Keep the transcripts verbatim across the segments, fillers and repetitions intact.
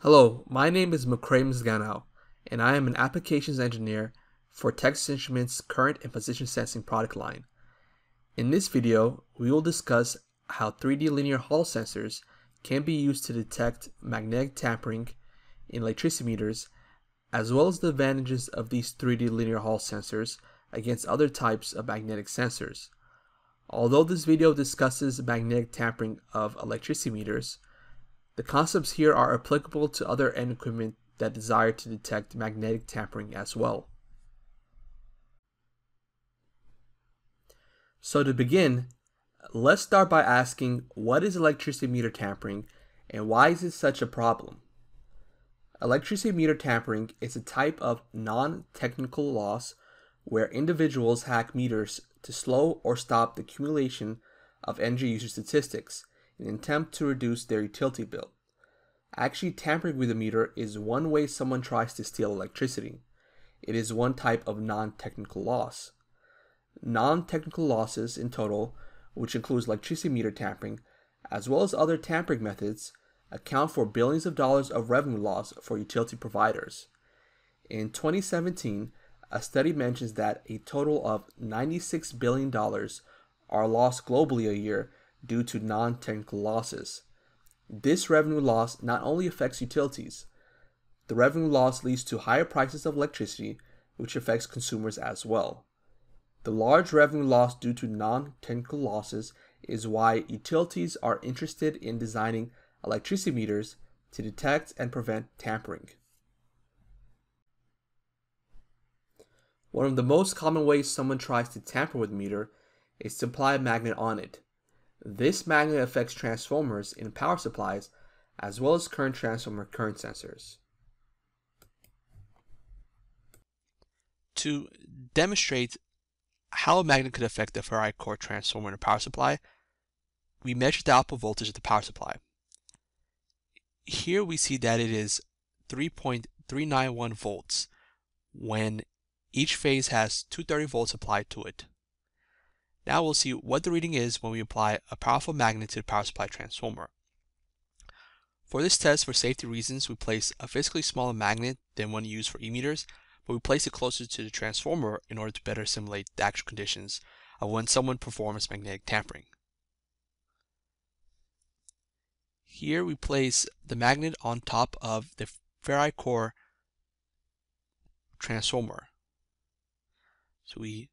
Hello, my name is McCray Mzganow, and I am an applications engineer for Texas Instruments' current and position sensing product line. In this video, we will discuss how three D linear Hall sensors can be used to detect magnetic tampering in electricity meters, as well as the advantages of these three D linear Hall sensors against other types of magnetic sensors. Although this video discusses magnetic tampering of electricity meters, the concepts here are applicable to other end equipment that desire to detect magnetic tampering as well. So to begin, let's start by asking, what is electricity meter tampering and why is it such a problem? Electricity meter tampering is a type of non-technical loss where individuals hack meters to slow or stop the accumulation of energy usage statistics in an attempt to reduce their utility bill. Actually, tampering with a meter is one way someone tries to steal electricity. It is one type of non-technical loss. Non-technical losses in total, which includes electricity meter tampering, as well as other tampering methods, account for billions of dollars of revenue loss for utility providers. In twenty seventeen, a study mentions that a total of ninety-six billion dollars are lost globally a year due to non-technical losses. This revenue loss not only affects utilities, the revenue loss leads to higher prices of electricity, which affects consumers as well. The large revenue loss due to non-technical losses is why utilities are interested in designing electricity meters to detect and prevent tampering. One of the most common ways someone tries to tamper with a meter is to apply a magnet on it. This magnet affects transformers in power supplies as well as current transformer current sensors. To demonstrate how a magnet could affect a ferrite core transformer in a power supply, we measured the output voltage of the power supply. Here we see that it is three point three nine one volts when each phase has two hundred thirty volts applied to it. Now we'll see what the reading is when we apply a powerful magnet to the power supply transformer. For this test, for safety reasons, we place a physically smaller magnet than one used for e-meters, but we place it closer to the transformer in order to better simulate the actual conditions of when someone performs magnetic tampering. Here we place the magnet on top of the ferrite core transformer. So we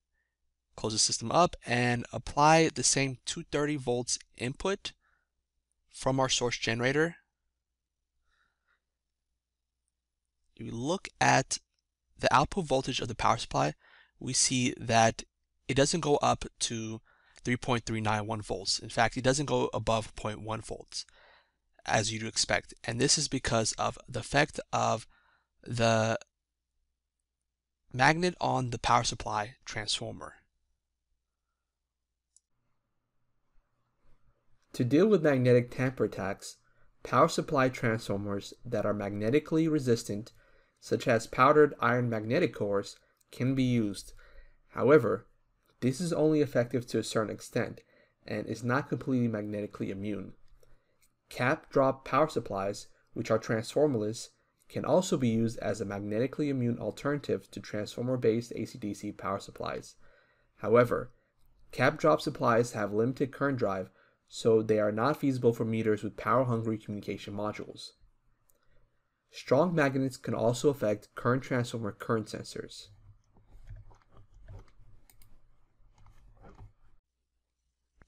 close the system up and apply the same two hundred thirty volts input from our source generator. If we look at the output voltage of the power supply, we see that it doesn't go up to three point three nine one volts. In fact, it doesn't go above zero point one volts, as you'd expect. And this is because of the effect of the magnet on the power supply transformer. To deal with magnetic tamper attacks, power supply transformers that are magnetically resistant, such as powdered iron magnetic cores, can be used. However, this is only effective to a certain extent and is not completely magnetically immune. Cap-drop power supplies, which are transformerless, can also be used as a magnetically immune alternative to transformer-based A C D C power supplies. However, cap-drop supplies have limited current drive, so they are not feasible for meters with power-hungry communication modules. Strong magnets can also affect current transformer current sensors.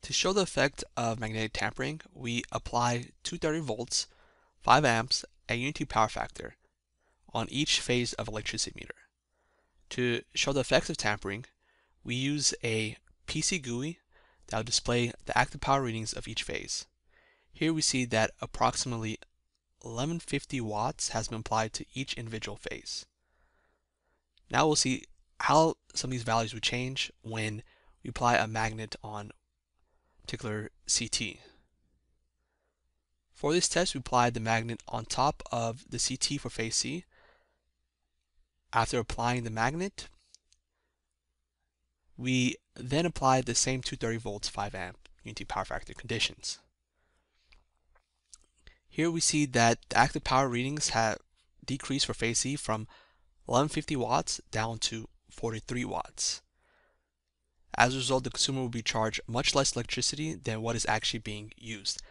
To show the effect of magnetic tampering, we apply two hundred thirty volts, five amps, at unity power factor on each phase of electricity meter. To show the effects of tampering, we use a P C G U I that will display the active power readings of each phase. Here we see that approximately eleven fifty watts has been applied to each individual phase. Now we'll see how some of these values would change when we apply a magnet on a particular C T. For this test, we applied the magnet on top of the C T for phase C. After applying the magnet, we then apply the same two hundred thirty volts, five amp unity power factor conditions. Here we see that the active power readings have decreased for phase C from eleven fifty watts down to forty-three watts. As a result, the consumer will be charged much less electricity than what is actually being used.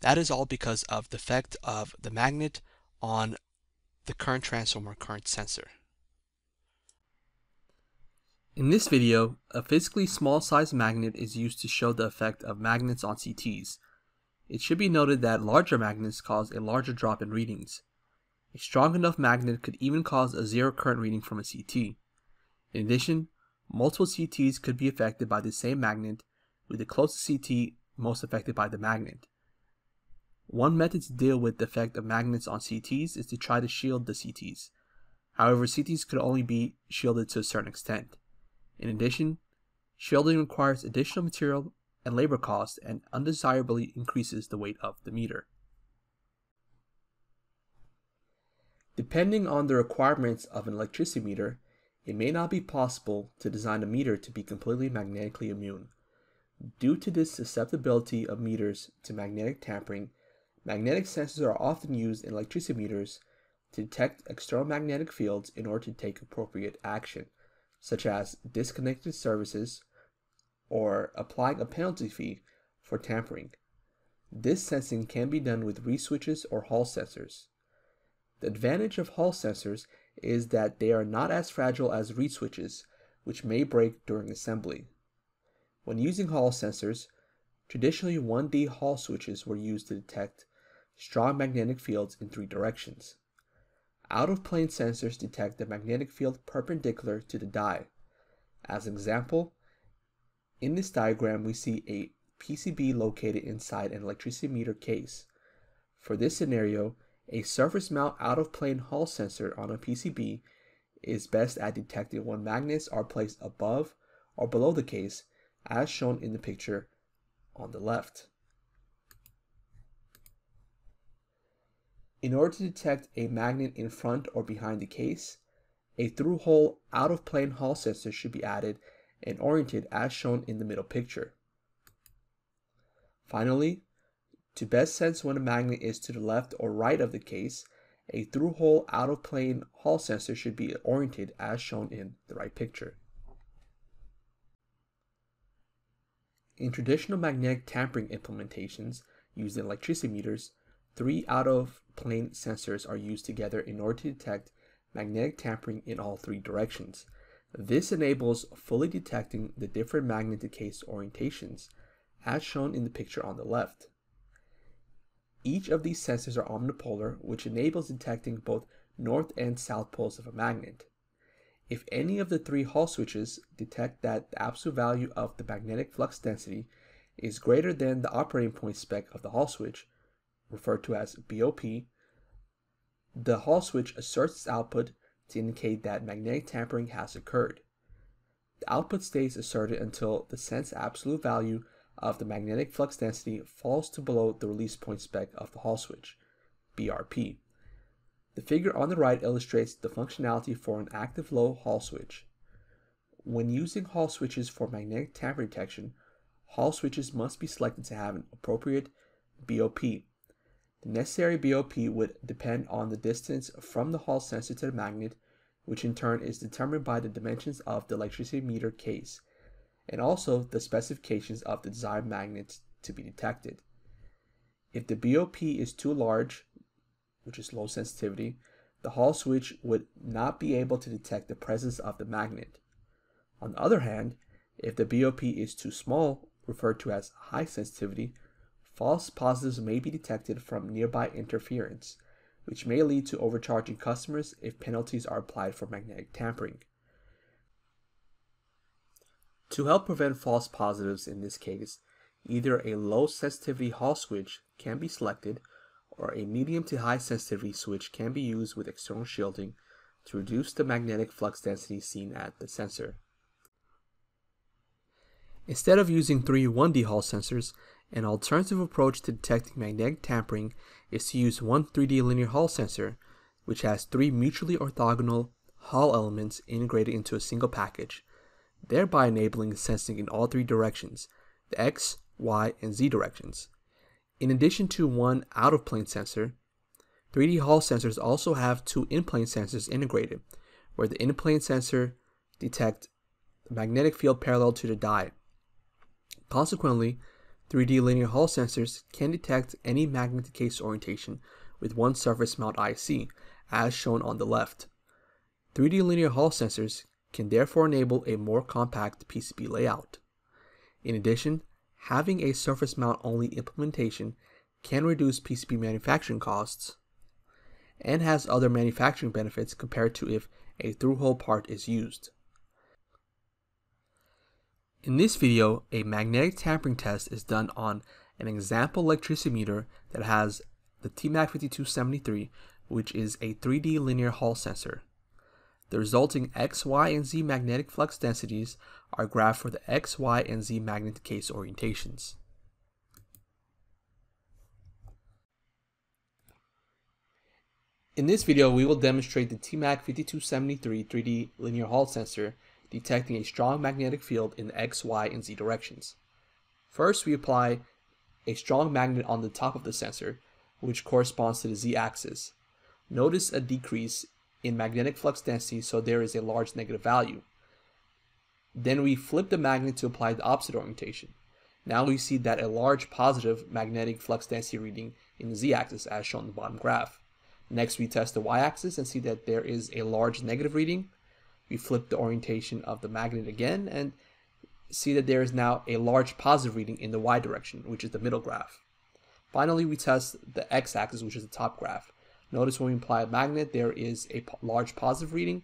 That is all because of the effect of the magnet on the current transformer current sensor. In this video, a physically small size magnet is used to show the effect of magnets on C Ts. It should be noted that larger magnets cause a larger drop in readings. A strong enough magnet could even cause a zero current reading from a C T. In addition, multiple C Ts could be affected by the same magnet, with the closest C T most affected by the magnet. One method to deal with the effect of magnets on C Ts is to try to shield the C Ts. However, C Ts could only be shielded to a certain extent. In addition, shielding requires additional material and labor costs and undesirably increases the weight of the meter. Depending on the requirements of an electricity meter, it may not be possible to design a meter to be completely magnetically immune. Due to this susceptibility of meters to magnetic tampering, magnetic sensors are often used in electricity meters to detect external magnetic fields in order to take appropriate action, such as disconnected services or applying a penalty fee for tampering. This sensing can be done with re-switches or Hall sensors. The advantage of Hall sensors is that they are not as fragile as read switches, which may break during assembly. When using Hall sensors, traditionally one D Hall switches were used to detect strong magnetic fields in three directions. Out-of-plane sensors detect the magnetic field perpendicular to the die. As an example, in this diagram we see a P C B located inside an electricity meter case. For this scenario, a surface mount out-of-plane Hall sensor on a P C B is best at detecting when magnets are placed above or below the case, as shown in the picture on the left. In order to detect a magnet in front or behind the case, a through-hole out-of-plane Hall sensor should be added and oriented as shown in the middle picture. Finally, to best sense when a magnet is to the left or right of the case, a through-hole out-of-plane Hall sensor should be oriented as shown in the right picture. In traditional magnetic tampering implementations used in electricity meters, three out-of-plane sensors are used together in order to detect magnetic tampering in all three directions. This enables fully detecting the different magnet-to-case orientations, as shown in the picture on the left. Each of these sensors are omnipolar, which enables detecting both north and south poles of a magnet. If any of the three Hall switches detect that the absolute value of the magnetic flux density is greater than the operating point spec of the Hall switch, referred to as B O P, the Hall switch asserts its output to indicate that magnetic tampering has occurred. The output stays asserted until the sense absolute value of the magnetic flux density falls to below the release point spec of the Hall switch, B R P. The figure on the right illustrates the functionality for an active low Hall switch. When using Hall switches for magnetic tampering detection, Hall switches must be selected to have an appropriate B O P. The necessary B O P would depend on the distance from the Hall sensor to the magnet, which in turn is determined by the dimensions of the electricity meter case, and also the specifications of the desired magnets to be detected. If the B O P is too large, which is low sensitivity, the Hall switch would not be able to detect the presence of the magnet. On the other hand, if the B O P is too small, referred to as high sensitivity, false positives may be detected from nearby interference, which may lead to overcharging customers if penalties are applied for magnetic tampering. To help prevent false positives in this case, either a low sensitivity Hall switch can be selected or a medium to high sensitivity switch can be used with external shielding to reduce the magnetic flux density seen at the sensor. Instead of using three one D Hall sensors, an alternative approach to detecting magnetic tampering is to use one three D linear Hall sensor, which has three mutually orthogonal Hall elements integrated into a single package, thereby enabling sensing in all three directions, the X, Y, and Z directions. In addition to one out-of-plane sensor, three D Hall sensors also have two in-plane sensors integrated, where the in-plane sensor detects the magnetic field parallel to the die. Consequently, three D linear Hall sensors can detect any magnetic case orientation with one surface mount I C, as shown on the left. three D linear Hall sensors can therefore enable a more compact P C B layout. In addition, having a surface mount only implementation can reduce P C B manufacturing costs and has other manufacturing benefits compared to if a through-hole part is used. In this video, a magnetic tampering test is done on an example electricity meter that has the T M A G five two seven three, which is a three D linear Hall sensor. The resulting X, Y, and Z magnetic flux densities are graphed for the X, Y, and Z magnetic case orientations. In this video, we will demonstrate the T M A G five two seven three three D linear Hall sensor detecting a strong magnetic field in the X, Y, and Z directions. First, we apply a strong magnet on the top of the sensor, which corresponds to the Z axis. Notice a decrease in magnetic flux density, so there is a large negative value. Then we flip the magnet to apply the opposite orientation. Now we see that a large positive magnetic flux density reading in the Z axis, as shown in the bottom graph. Next, we test the Y axis and see that there is a large negative reading. We flip the orientation of the magnet again and see that there is now a large positive reading in the Y direction, which is the middle graph. Finally, we test the X axis, which is the top graph. Notice when we apply a magnet, there is a large positive reading.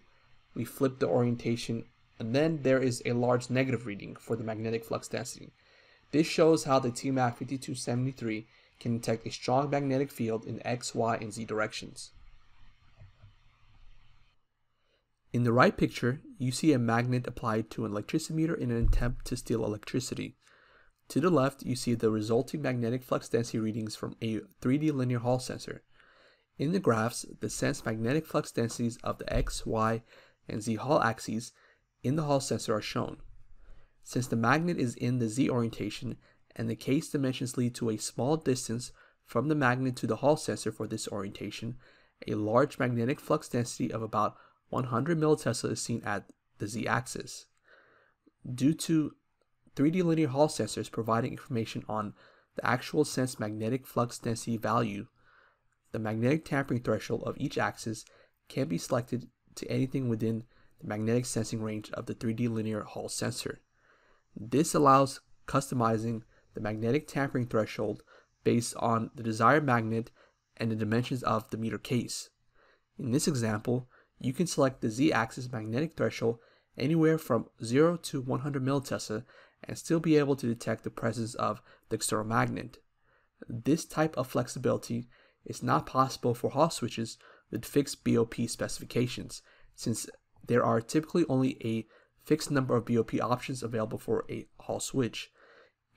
We flip the orientation, and then there is a large negative reading for the magnetic flux density. This shows how the T M A G five two seven three can detect a strong magnetic field in X, Y, and Z directions. In the right picture, you see a magnet applied to an electricity meter in an attempt to steal electricity. To the left, you see the resulting magnetic flux density readings from a three D linear Hall sensor. In the graphs, the sensed magnetic flux densities of the X, Y, and Z Hall axes in the Hall sensor are shown. Since the magnet is in the Z orientation and the case dimensions lead to a small distance from the magnet to the Hall sensor for this orientation, a large magnetic flux density of about one hundred millitesla is seen at the Z axis. Due to three D linear Hall sensors providing information on the actual sensed magnetic flux density value, the magnetic tampering threshold of each axis can be selected to anything within the magnetic sensing range of the three D linear Hall sensor. This allows customizing the magnetic tampering threshold based on the desired magnet and the dimensions of the meter case. In this example, you can select the Z-axis magnetic threshold anywhere from zero to one hundred millitesla and still be able to detect the presence of the external magnet. This type of flexibility is not possible for Hall switches with fixed B O P specifications, since there are typically only a fixed number of B O P options available for a Hall switch.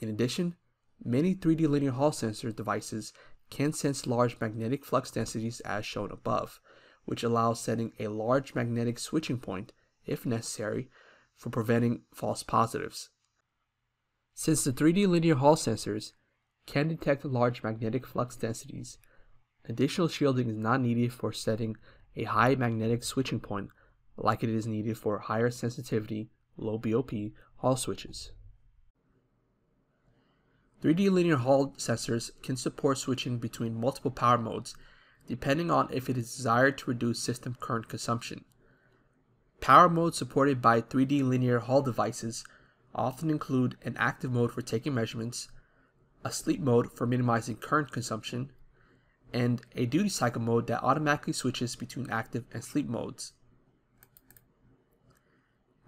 In addition, many three D linear Hall sensor devices can sense large magnetic flux densities as shown above, which allows setting a large magnetic switching point, if necessary, for preventing false positives. Since the three D linear Hall sensors can detect large magnetic flux densities, additional shielding is not needed for setting a high magnetic switching point like it is needed for higher sensitivity, low B O P Hall switches. three D linear Hall sensors can support switching between multiple power modes depending on if it is desired to reduce system current consumption. Power modes supported by three D linear Hall devices often include an active mode for taking measurements, a sleep mode for minimizing current consumption, and a duty cycle mode that automatically switches between active and sleep modes.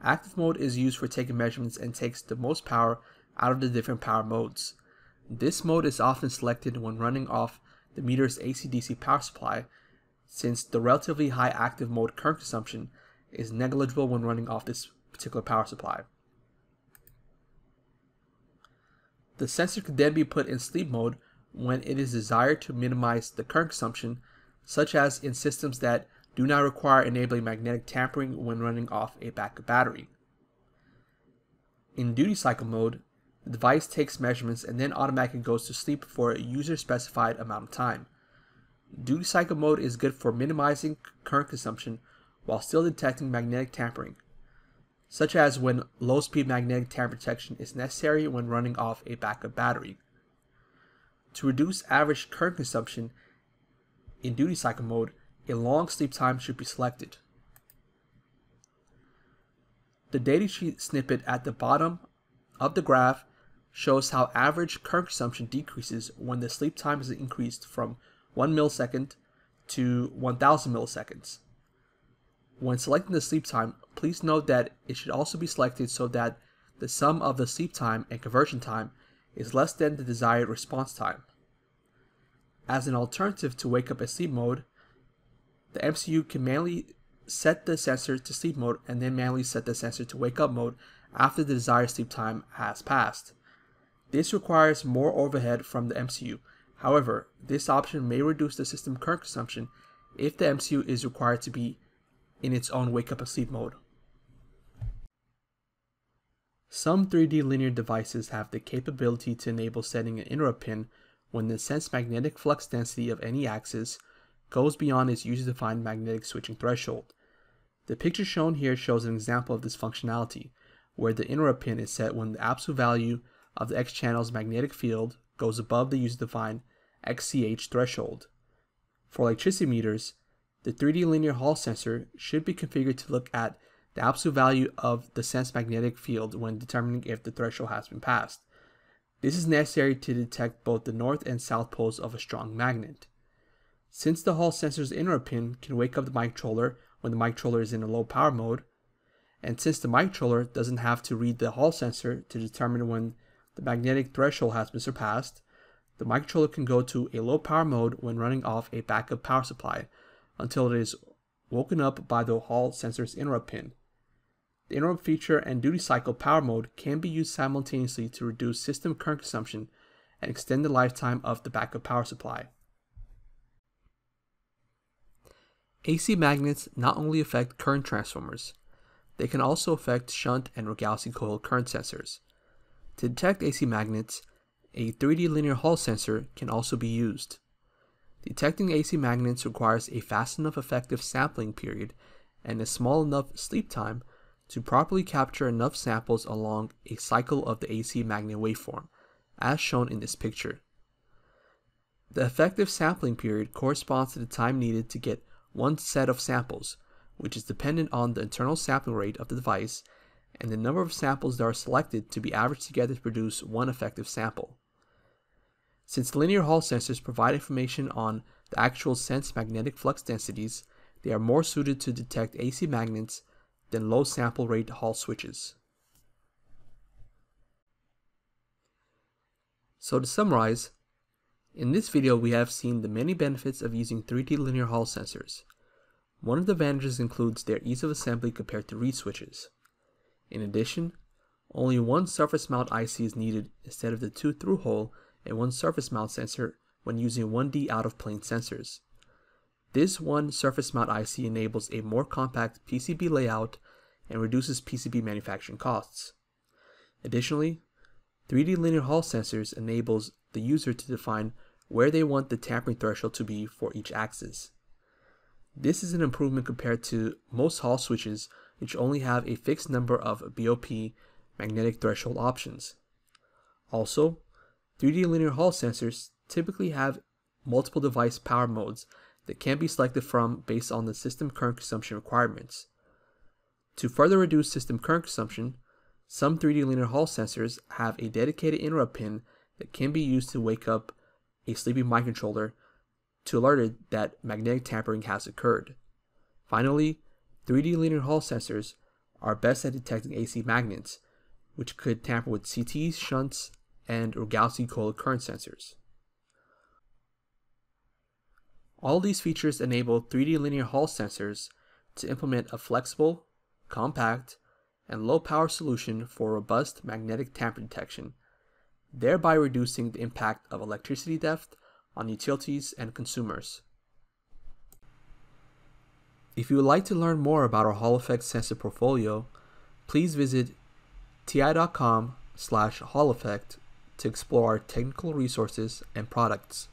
Active mode is used for taking measurements and takes the most power out of the different power modes. This mode is often selected when running off the meter's A C D C power supply, since the relatively high active mode current consumption is negligible when running off this particular power supply. The sensor could then be put in sleep mode when it is desired to minimize the current consumption, such as in systems that do not require enabling magnetic tampering when running off a backup battery. In duty cycle mode, The device takes measurements and then automatically goes to sleep for a user-specified amount of time. Duty cycle mode is good for minimizing current consumption while still detecting magnetic tampering, such as when low-speed magnetic tamper detection is necessary when running off a backup battery. To reduce average current consumption in duty cycle mode, a long sleep time should be selected. The datasheet snippet at the bottom of the graph shows how average current consumption decreases when the sleep time is increased from one millisecond to one thousand milliseconds. When selecting the sleep time, please note that it should also be selected so that the sum of the sleep time and conversion time is less than the desired response time. As an alternative to wake up and sleep mode, the M C U can manually set the sensor to sleep mode and then manually set the sensor to wake up mode after the desired sleep time has passed. This requires more overhead from the M C U. However, this option may reduce the system current consumption if the M C U is required to be in its own wake up and sleep mode. Some three D linear devices have the capability to enable setting an interrupt pin when the sensed magnetic flux density of any axis goes beyond its user-defined magnetic switching threshold. The picture shown here shows an example of this functionality, where the interrupt pin is set when the absolute value of the X channel's magnetic field goes above the user-defined X C H threshold. For electricity meters, the three D linear Hall sensor should be configured to look at the absolute value of the sensed magnetic field when determining if the threshold has been passed. This is necessary to detect both the north and south poles of a strong magnet. Since the Hall sensor's interrupt pin can wake up the microcontroller when the microcontroller is in a low power mode, and since the microcontroller doesn't have to read the Hall sensor to determine when the magnetic threshold has been surpassed, the microcontroller can go to a low power mode when running off a backup power supply until it is woken up by the Hall sensor's interrupt pin. The interrupt feature and duty cycle power mode can be used simultaneously to reduce system current consumption and extend the lifetime of the backup power supply. A C magnets not only affect current transformers, they can also affect shunt and Rogowski coil current sensors. To detect A C magnets, a three D linear Hall sensor can also be used. Detecting A C magnets requires a fast enough effective sampling period and a small enough sleep time to properly capture enough samples along a cycle of the A C magnet waveform, as shown in this picture. The effective sampling period corresponds to the time needed to get one set of samples, which is dependent on the internal sampling rate of the device and the number of samples that are selected to be averaged together to produce one effective sample. Since linear Hall sensors provide information on the actual sensed magnetic flux densities, they are more suited to detect A C magnets than low sample rate Hall switches. So to summarize, in this video, we have seen the many benefits of using three D linear Hall sensors. One of the advantages includes their ease of assembly compared to reed switches. In addition, only one surface mount I C is needed instead of the two through-hole and one surface mount sensor when using one D out-of-plane sensors. This one surface mount I C enables a more compact P C B layout and reduces P C B manufacturing costs. Additionally, three D linear Hall sensors enables the user to define where they want the tampering threshold to be for each axis. This is an improvement compared to most Hall switches, which only have a fixed number of B O P magnetic threshold options. Also, three D linear Hall sensors typically have multiple device power modes that can be selected from based on the system current consumption requirements. To further reduce system current consumption, some three D linear Hall sensors have a dedicated interrupt pin that can be used to wake up a sleepy microcontroller to alert it that magnetic tampering has occurred. Finally, three D linear Hall sensors are best at detecting A C magnets, which could tamper with C Ts, shunts, and Rogowski coil current sensors. All these features enable three D linear Hall sensors to implement a flexible, compact, and low-power solution for robust magnetic tamper detection, thereby reducing the impact of electricity theft on utilities and consumers. If you would like to learn more about our Hall-effect sensor portfolio, please visit T I dot com slash Hall-effect to explore our technical resources and products.